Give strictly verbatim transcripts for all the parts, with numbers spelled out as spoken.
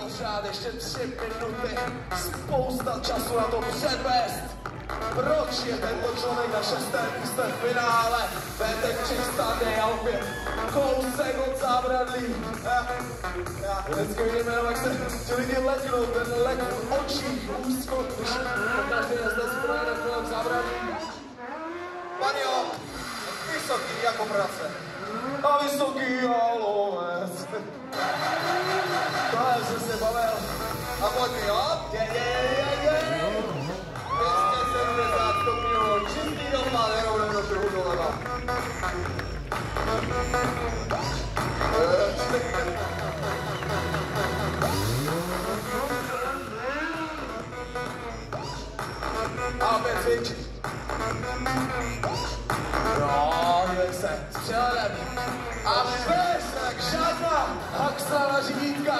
Pořád ještě tři minuty. Spousta času na to předvést. Proč je tento člověk na šestém místě v finále? Vétek přistane a opět kousek od zábradlí. Já, já vždycky vidím jenom, jak se ti lidi leknou, ten lek v očích, úzkot, když každý nezde zpráda kolem zábradlí. Panio, vysoký jako prace a vysoký jalovec. Tohle jsem se bavil. A pojď mi, jo? Je, je, je, je, je. Čistý dopad, jenom jdem do kruhu doleva. A opět cvičí. No, dívej se, s přehledem. A bez, tak žádná haxla na řídítka.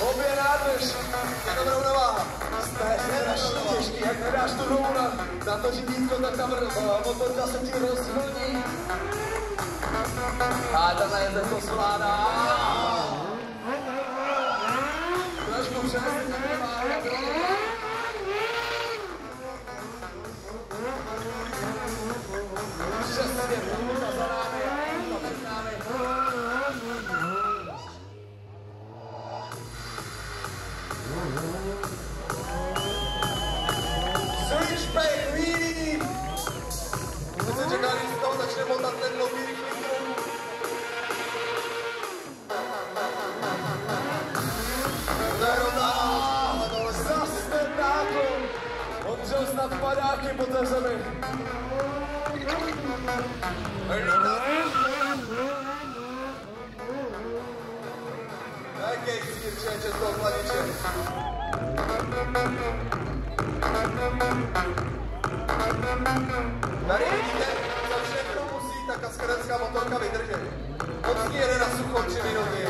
Obě nádrž, jenom rovnováha. Jste strašně těžký, jak nedáš tu dobu na, na to řídítko, tak tam motorka se ti rozhodí. A tenhle jezde to zvládá. Trošku přesně neváhá. Přesně, půlka za námi, půlka bez námi. Switchback Reed! Jste čekali, že tam začne motat ten nový rychlý kruh. Nerovná! Zas ten náklon! Odřel snad padáky po té zemi. Jaký sírče, že to hladiče. Tady vidíte, co všechno musí ta kaskaderská motorka vydržet. Mocky jede na sucho tři minuty.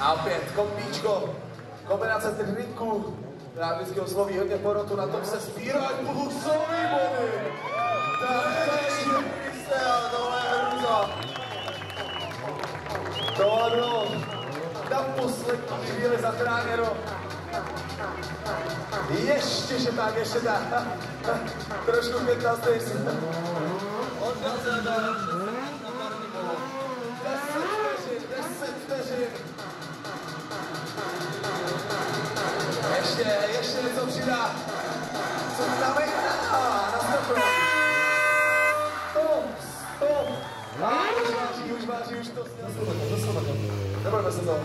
A opět kopíčko, kombinace triků, já vždycky osloví hodně porotu, na tom se spírají plusový body. Tohle je šipiste, ale tohle je hruza. Tohle bylo na poslední chvíli zatráněno. Ještě, že tak, ještě tak. Trošku pětnáct nejsi. Odděl se na parní bolo. Deset vteřin, deset vteřin. Ještě, ještě něco přidá. Co tam je? Na stopu. Stop, stop. Už váží, už váží, už to sněl. Doslova to. Nebojme se toho.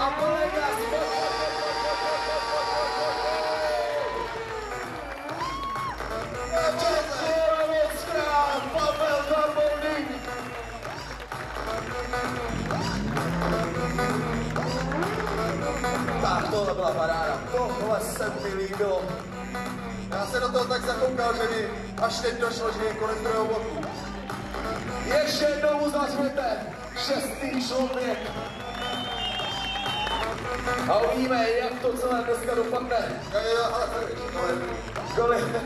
A kolega, a kolega. A česká věcká, Pavel Darbovník. Tak tohle byla paráda, tohle se mi líbilo. Já se do toho tak zakoukal, že mi až teď došlo, že je konec druhého bloku. Ještě jednou zařvete, šestý člověk. A uvidíme, jak to celé dneska dopadne. Kolik,